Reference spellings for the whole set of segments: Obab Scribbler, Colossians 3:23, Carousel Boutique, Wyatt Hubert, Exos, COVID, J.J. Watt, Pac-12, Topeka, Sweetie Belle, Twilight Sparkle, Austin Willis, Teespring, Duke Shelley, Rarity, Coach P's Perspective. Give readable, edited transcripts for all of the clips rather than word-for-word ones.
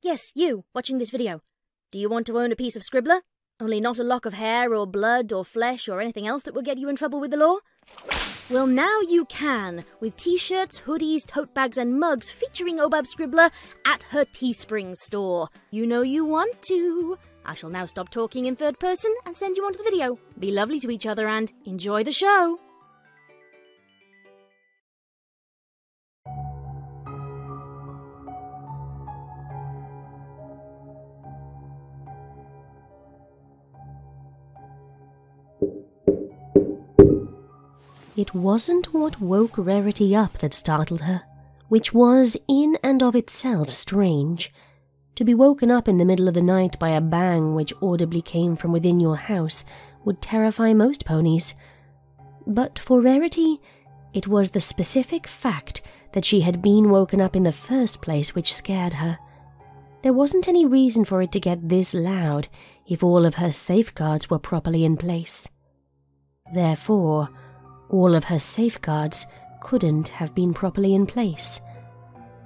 Yes, you, watching this video. Do you want to own a piece of Scribbler? Only not a lock of hair or blood or flesh or anything else that will get you in trouble with the law? Well, now you can, with t-shirts, hoodies, tote bags and mugs featuring Obab Scribbler at her Teespring store. You know you want to. I shall now stop talking in third person and send you on to the video. Be lovely to each other and enjoy the show. It wasn't what woke Rarity up that startled her, which was in and of itself strange. To be woken up in the middle of the night by a bang which audibly came from within your house would terrify most ponies. But for Rarity, it was the specific fact that she had been woken up in the first place which scared her. There wasn't any reason for it to get this loud if all of her safeguards were properly in place. Therefore, all of her safeguards couldn't have been properly in place.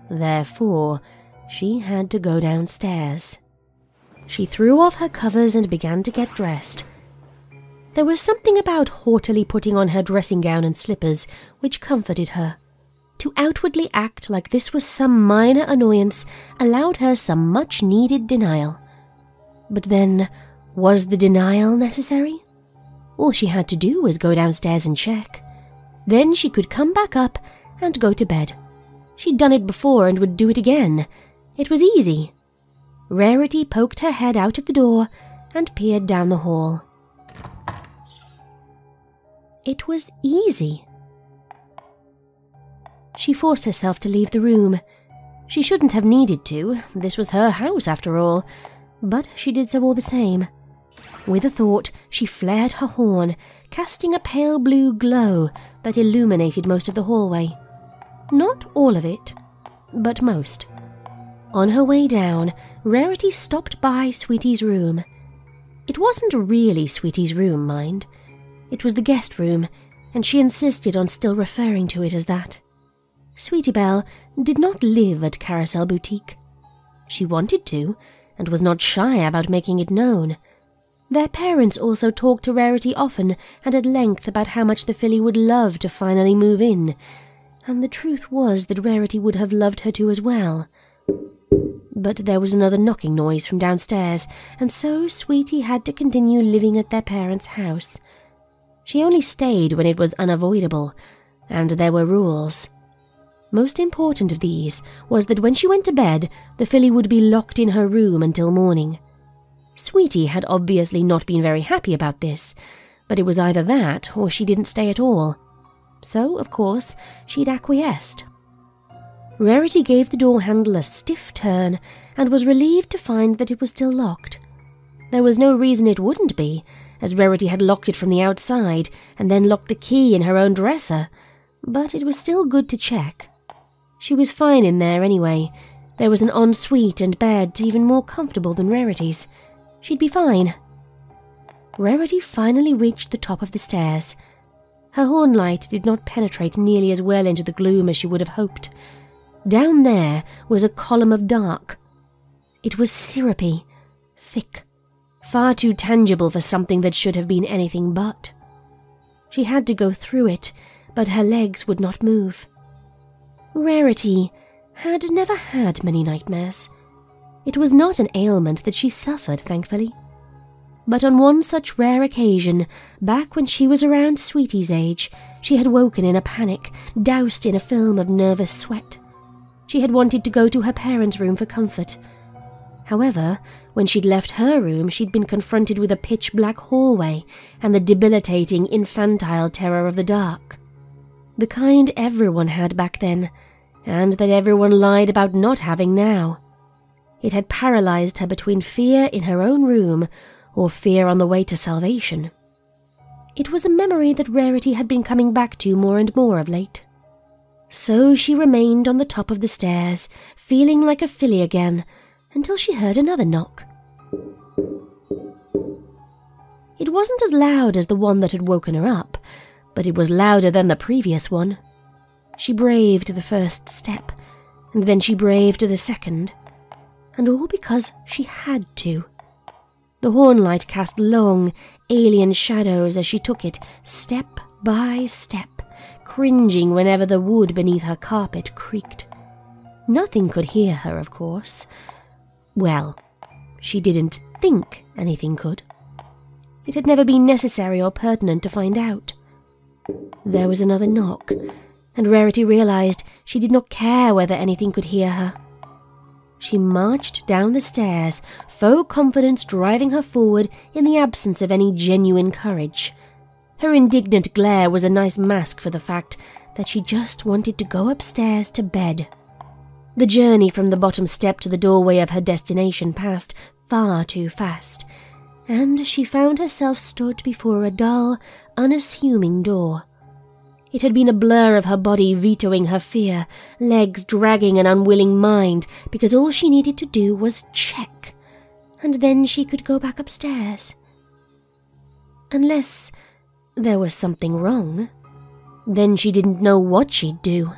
Therefore, she had to go downstairs. She threw off her covers and began to get dressed. There was something about haughtily putting on her dressing gown and slippers which comforted her. To outwardly act like this was some minor annoyance allowed her some much-needed denial. But then, was the denial necessary? All she had to do was go downstairs and check. Then she could come back up and go to bed. She'd done it before and would do it again. It was easy. Rarity poked her head out of the door and peered down the hall. It was easy. She forced herself to leave the room. She shouldn't have needed to. This was her house, after all. But she did so all the same. With a thought, she flared her horn, casting a pale blue glow that illuminated most of the hallway. Not all of it, but most. On her way down, Rarity stopped by Sweetie's room. It wasn't really Sweetie's room, mind. It was the guest room, and she insisted on still referring to it as that. Sweetie Belle did not live at Carousel Boutique. She wanted to, and was not shy about making it known. Their parents also talked to Rarity often and at length about how much the filly would love to finally move in, and the truth was that Rarity would have loved her to as well. But there was another knocking noise from downstairs, and so Sweetie had to continue living at their parents' house. She only stayed when it was unavoidable, and there were rules. Most important of these was that when she went to bed, the filly would be locked in her room until morning. Sweetie had obviously not been very happy about this, but it was either that or she didn't stay at all. So, of course, she'd acquiesced. Rarity gave the door handle a stiff turn and was relieved to find that it was still locked. There was no reason it wouldn't be, as Rarity had locked it from the outside and then locked the key in her own dresser, but it was still good to check. She was fine in there anyway. There was an ensuite and bed even more comfortable than Rarity's. She'd be fine. Rarity finally reached the top of the stairs. Her horn light did not penetrate nearly as well into the gloom as she would have hoped. Down there was a column of dark. It was syrupy, thick, far too tangible for something that should have been anything but. She had to go through it, but her legs would not move. Rarity had never had many nightmares. It was not an ailment that she suffered, thankfully. But on one such rare occasion, back when she was around Sweetie's age, she had woken in a panic, doused in a film of nervous sweat. She had wanted to go to her parents' room for comfort. However, when she'd left her room, she'd been confronted with a pitch-black hallway and the debilitating, infantile terror of the dark. The kind everyone had back then, and that everyone lied about not having now. It had paralyzed her between fear in her own room or fear on the way to salvation. It was a memory that Rarity had been coming back to more and more of late. So she remained on the top of the stairs, feeling like a filly again, until she heard another knock. It wasn't as loud as the one that had woken her up, but it was louder than the previous one. She braved the first step, and then she braved the second. and all because she had to. The hornlight cast long, alien shadows as she took it, step by step, cringing whenever the wood beneath her carpet creaked. Nothing could hear her, of course. Well, she didn't think anything could. It had never been necessary or pertinent to find out. There was another knock, and Rarity realized she did not care whether anything could hear her. She marched down the stairs, faux confidence driving her forward in the absence of any genuine courage. Her indignant glare was a nice mask for the fact that she just wanted to go upstairs to bed. The journey from the bottom step to the doorway of her destination passed far too fast, and she found herself stood before a dull, unassuming door. It had been a blur of her body vetoing her fear, legs dragging an unwilling mind, because all she needed to do was check, and then she could go back upstairs. Unless there was something wrong, then she didn't know what she'd do.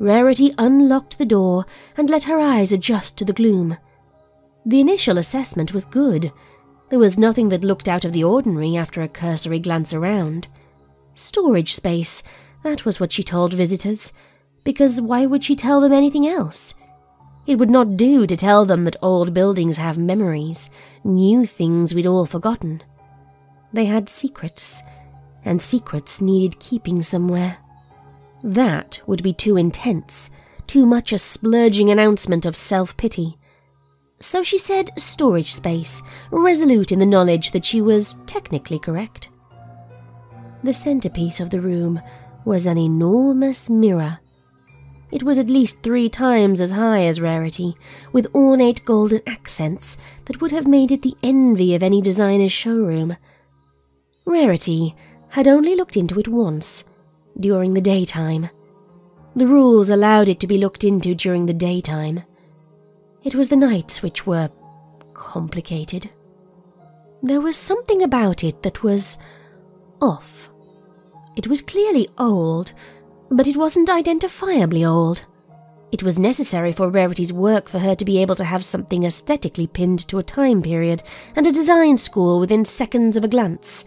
Rarity unlocked the door and let her eyes adjust to the gloom. The initial assessment was good. There was nothing that looked out of the ordinary after a cursory glance around. Storage space, that was what she told visitors, because why would she tell them anything else? It would not do to tell them that old buildings have memories, new things we'd all forgotten. They had secrets, and secrets needed keeping somewhere. That would be too intense, too much a splurging announcement of self-pity. So she said storage space, resolute in the knowledge that she was technically correct. The centerpiece of the room was an enormous mirror. It was at least 3 times as high as Rarity, with ornate golden accents that would have made it the envy of any designer's showroom. Rarity had only looked into it once, during the daytime. The rules allowed it to be looked into during the daytime. It was the nights which were complicated. There was something about it that was off. It was clearly old, but it wasn't identifiably old. It was necessary for Rarity's work for her to be able to have something aesthetically pinned to a time period and a design school within seconds of a glance.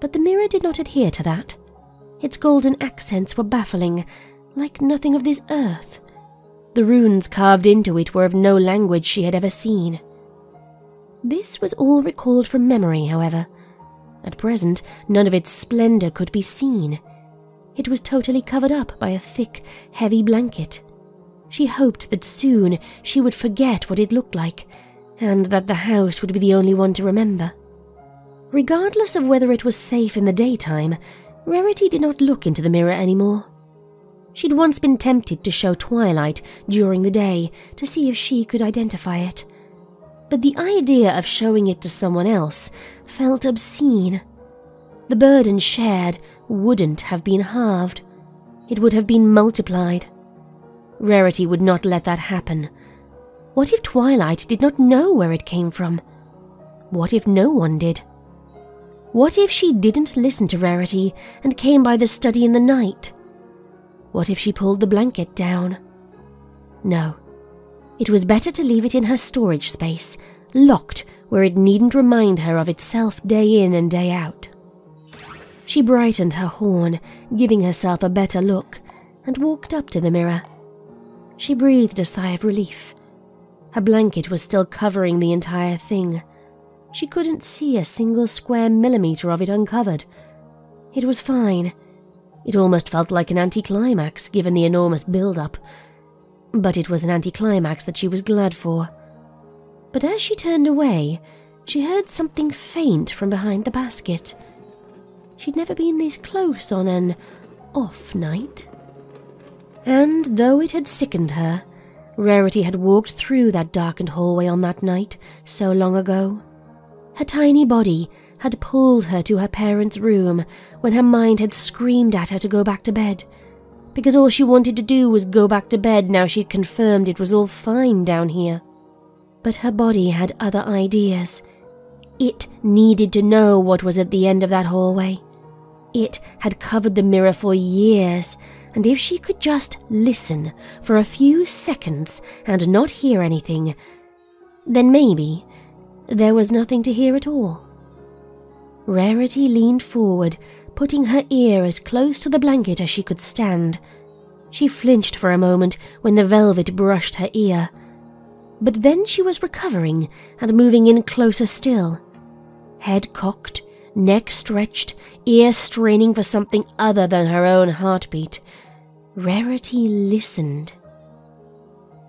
But the mirror did not adhere to that. Its golden accents were baffling, like nothing of this earth. The runes carved into it were of no language she had ever seen. This was all recalled from memory, however. At present, none of its splendor could be seen. It was totally covered up by a thick, heavy blanket. She hoped that soon she would forget what it looked like, and that the house would be the only one to remember. Regardless of whether it was safe in the daytime, Rarity did not look into the mirror anymore. She'd once been tempted to show Twilight during the day to see if she could identify it. But the idea of showing it to someone else felt obscene. The burden shared wouldn't have been halved. It would have been multiplied. Rarity would not let that happen. What if Twilight did not know where it came from? What if no one did? What if she didn't listen to Rarity and came by the study in the night? What if she pulled the blanket down? No. It was better to leave it in her storage space, locked where it needn't remind her of itself day in and day out. She brightened her horn, giving herself a better look, and walked up to the mirror. She breathed a sigh of relief. Her blanket was still covering the entire thing. She couldn't see a single square millimeter of it uncovered. It was fine. It almost felt like an anticlimax, given the enormous build-up. But it was an anticlimax that she was glad for. But as she turned away, she heard something faint from behind the basket. She'd never been this close on an off night. And though it had sickened her, Rarity had walked through that darkened hallway on that night, so long ago. Her tiny body had pulled her to her parents' room when her mind had screamed at her to go back to bed, because all she wanted to do was go back to bed now she'd confirmed it was all fine down here. But her body had other ideas. It needed to know what was at the end of that hallway. It had covered the mirror for years, and if she could just listen for a few seconds and not hear anything, then maybe there was nothing to hear at all. Rarity leaned forward, putting her ear as close to the blanket as she could stand. She flinched for a moment when the velvet brushed her ear, but then she was recovering and moving in closer still. Head cocked, neck stretched, ears straining for something other than her own heartbeat, Rarity listened.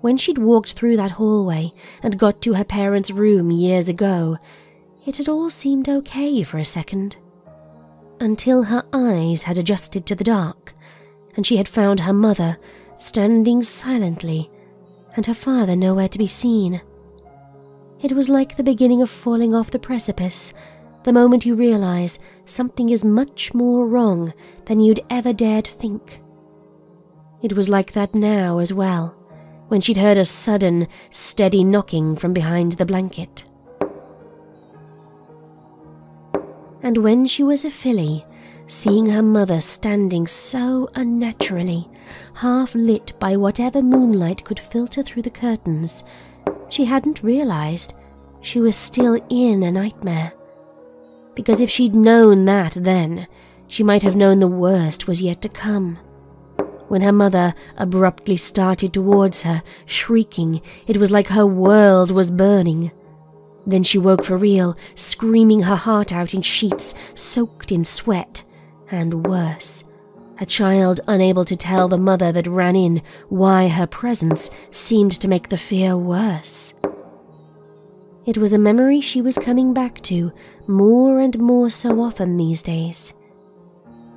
When she'd walked through that hallway and got to her parents' room years ago, it had all seemed okay for a second. Until her eyes had adjusted to the dark, and she had found her mother standing silently and her father nowhere to be seen. It was like the beginning of falling off the precipice, the moment you realize something is much more wrong than you'd ever dared think. It was like that now as well, when she'd heard a sudden, steady knocking from behind the blanket. And when she was a filly, seeing her mother standing so unnaturally, half lit by whatever moonlight could filter through the curtains, she hadn't realized she was still in a nightmare. Because if she'd known that then, she might have known the worst was yet to come. When her mother abruptly started towards her, shrieking, it was like her world was burning. Then she woke for real, screaming her heart out in sheets, soaked in sweat, and worse, a child unable to tell the mother that ran in why her presence seemed to make the fear worse. It was a memory she was coming back to more and more so often these days.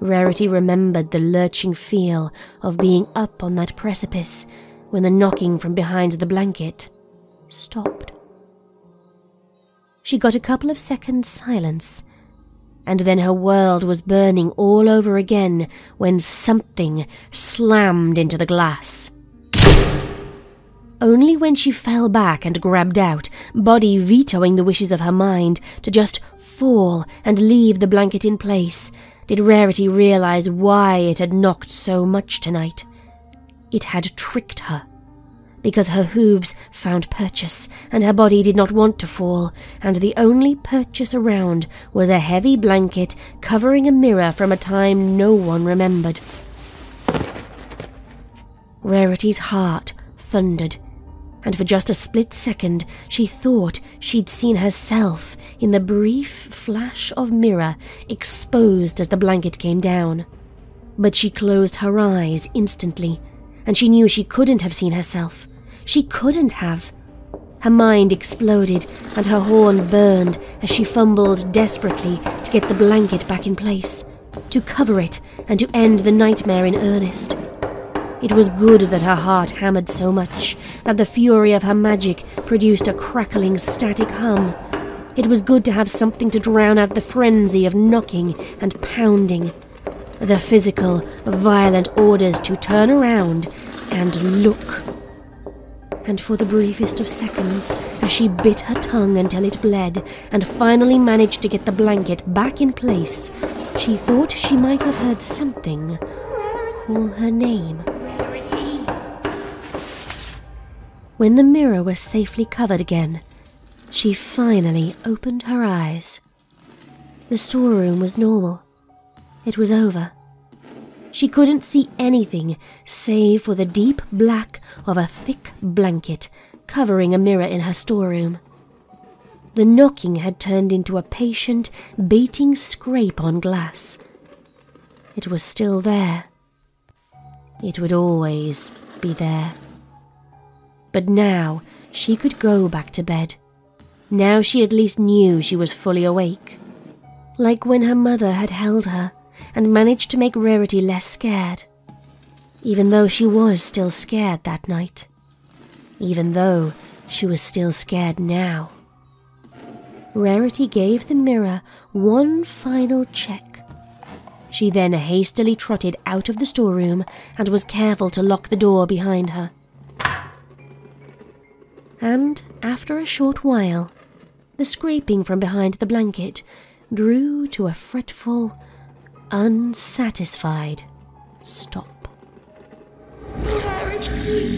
Rarity remembered the lurching feel of being up on that precipice when the knocking from behind the blanket stopped. She got a couple of seconds silence, and then her world was burning all over again when something slammed into the glass. Only when she fell back and grabbed out, body vetoing the wishes of her mind to just fall and leave the blanket in place, did Rarity realize why it had knocked so much tonight. It had tricked her, because her hooves found purchase and her body did not want to fall, and the only purchase around was a heavy blanket covering a mirror from a time no one remembered. Rarity's heart thundered, and for just a split second she thought she'd seen herself in the brief flash of mirror exposed as the blanket came down. But she closed her eyes instantly, and she knew she couldn't have seen herself. She couldn't have. Her mind exploded and her horn burned as she fumbled desperately to get the blanket back in place, to cover it and to end the nightmare in earnest. It was good that her heart hammered so much that the fury of her magic produced a crackling static hum. It was good to have something to drown out the frenzy of knocking and pounding, the physical, violent orders to turn around and look. And for the briefest of seconds, as she bit her tongue until it bled and finally managed to get the blanket back in place, she thought she might have heard something call her name. When the mirror was safely covered again, she finally opened her eyes. The storeroom was normal. It was over. She couldn't see anything save for the deep black of a thick blanket covering a mirror in her storeroom. The knocking had turned into a patient, baiting scrape on glass. It was still there. It would always be there. But now she could go back to bed. Now she at least knew she was fully awake. Like when her mother had held her and managed to make Rarity less scared. Even though she was still scared that night. Even though she was still scared now. Rarity gave the mirror one final check. She then hastily trotted out of the storeroom and was careful to lock the door behind her. And after a short while, the scraping from behind the blanket drew to a fretful, unsatisfied stop. Rarity.